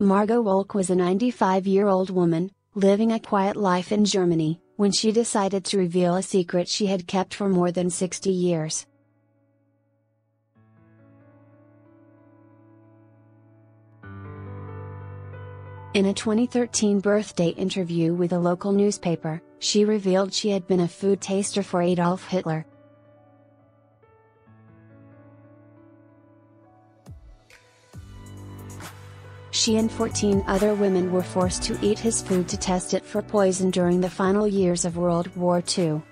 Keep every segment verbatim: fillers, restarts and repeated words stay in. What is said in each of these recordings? Margot Wölk was a ninety-five-year-old woman, living a quiet life in Germany, when she decided to reveal a secret she had kept for more than sixty years. In a twenty thirteen birthday interview with a local newspaper, she revealed she had been a food taster for Adolf Hitler. She and fourteen other women were forced to eat his food to test it for poison during the final years of World War Two.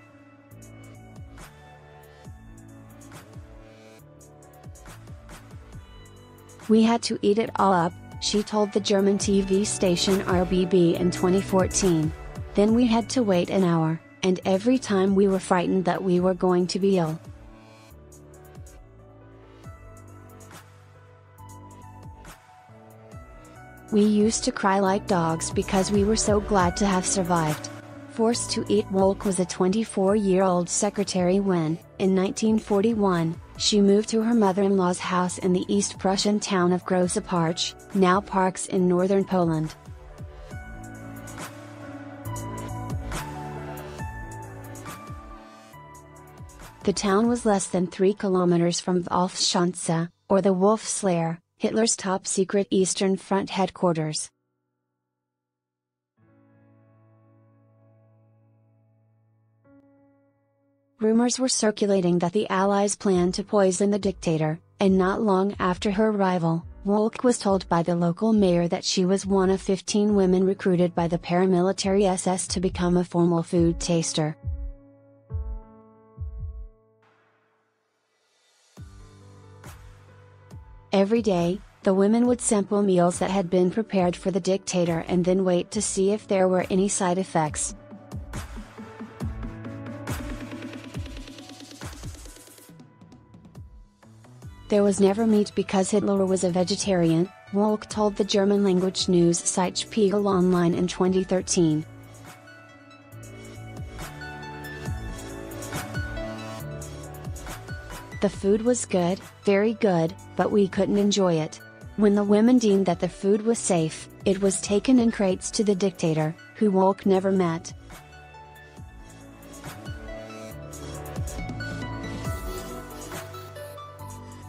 "We had to eat it all up," she told the German T V station R B B in twenty fourteen. "Then we had to wait an hour, and every time we were frightened that we were going to be ill." "We used to cry like dogs because we were so glad to have survived." Forced to eat Wölk was a twenty-four-year-old secretary when, in nineteen forty-one, she moved to her mother-in-law's house in the East Prussian town of Grossaparch, now Parks in northern Poland. The town was less than three kilometers from Wolfschanze, or the Wolf's Lair, Hitler's top-secret Eastern Front headquarters. Rumors were circulating that the Allies planned to poison the dictator, and not long after her arrival, Wölk was told by the local mayor that she was one of fifteen women recruited by the paramilitary S S to become a formal food taster. Every day, the women would sample meals that had been prepared for the dictator and then wait to see if there were any side effects. "There was never meat because Hitler was a vegetarian," Wölk told the German-language news site Spiegel Online in twenty thirteen. "The food was good, very good, but we couldn't enjoy it. When the women deemed that the food was safe, it was taken in crates to the dictator, who Wölk never met."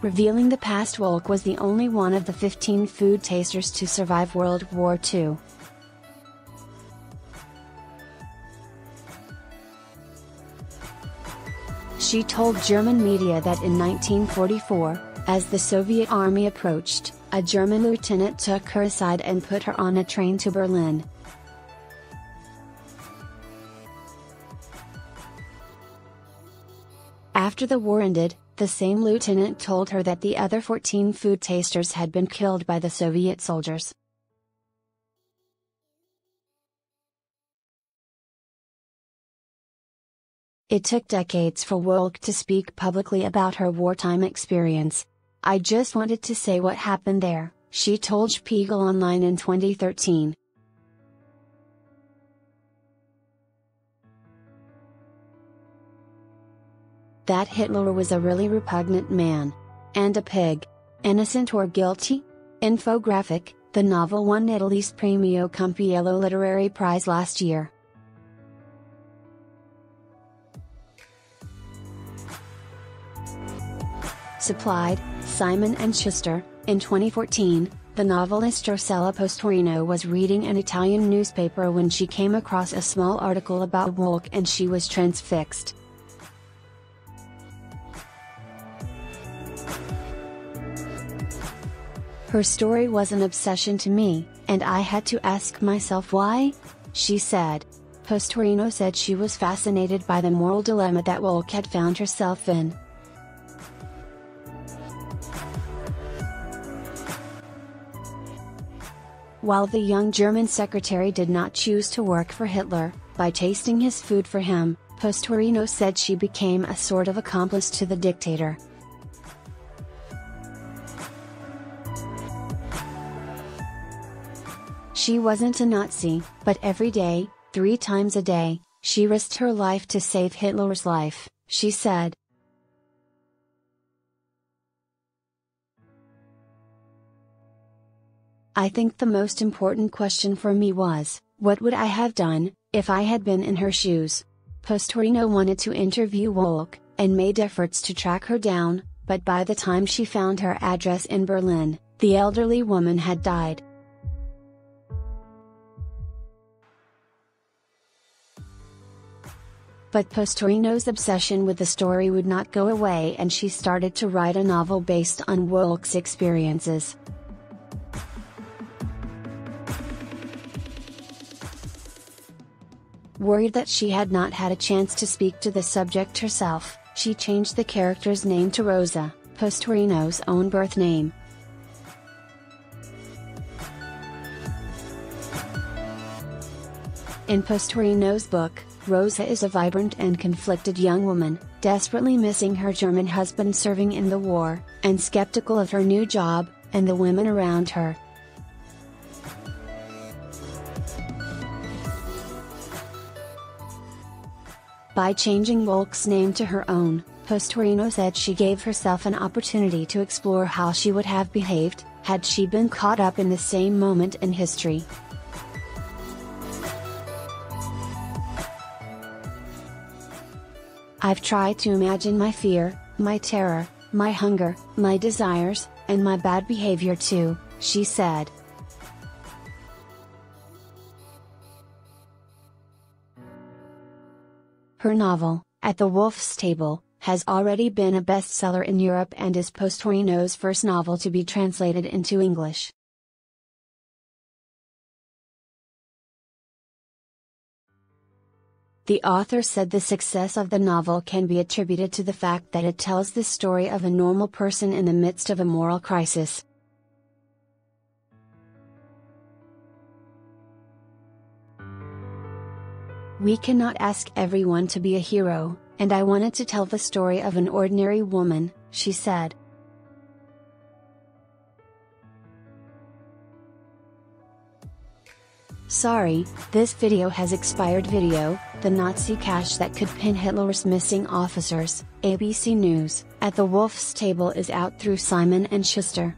Revealing the past, Wölk was the only one of the fifteen food tasters to survive World War Two. She told German media that in nineteen forty-four, as the Soviet army approached, a German lieutenant took her aside and put her on a train to Berlin. After the war ended, the same lieutenant told her that the other fourteen food tasters had been killed by the Soviet soldiers. It took decades for Wölk to speak publicly about her wartime experience. "I just wanted to say what happened there," she told Spiegel Online in twenty thirteen. "That Hitler was a really repugnant man. And a pig. Innocent or guilty?" Infographic, the novel won Italy's Premio Campiello Literary Prize last year. Supplied, Simon and Schuster. In twenty fourteen, the novelist Rossella Postorino was reading an Italian newspaper when she came across a small article about Wölk and she was transfixed. "Her story was an obsession to me, and I had to ask myself why?" she said. Postorino said she was fascinated by the moral dilemma that Wölk had found herself in. While the young German secretary did not choose to work for Hitler, by tasting his food for him, Postorino said she became a sort of accomplice to the dictator. "She wasn't a Nazi, but every day, three times a day, She risked her life to save Hitler's life, she said. I think the most important question for me was, what would I have done, if I had been in her shoes? Postorino wanted to interview Wölk, and made efforts to track her down, but by the time she found her address in Berlin, the elderly woman had died. But Postorino's obsession with the story would not go away, and she started to write a novel based on Wölk's experiences. Worried that she had not had a chance to speak to the subject herself, she changed the character's name to Rosa, Postorino's own birth name. In Postorino's book, Rosa is a vibrant and conflicted young woman, desperately missing her German husband serving in the war, and skeptical of her new job, and the women around her. By changing Wölk's name to her own, Postorino said she gave herself an opportunity to explore how she would have behaved, had she been caught up in the same moment in history. I've tried to imagine my fear, my terror, my hunger, my desires, and my bad behavior too, she said. Her novel, At the Wolf's Table, has already been a bestseller in Europe and is Postorino's first novel to be translated into English. The author said the success of the novel can be attributed to the fact that it tells the story of a normal person in the midst of a moral crisis. We cannot ask everyone to be a hero, and I wanted to tell the story of an ordinary woman, she said. Sorry, this video has expired. Video, the Nazi cash that could pin Hitler's missing officers, A B C News. At the Wolf's Table is out through Simon and Schuster.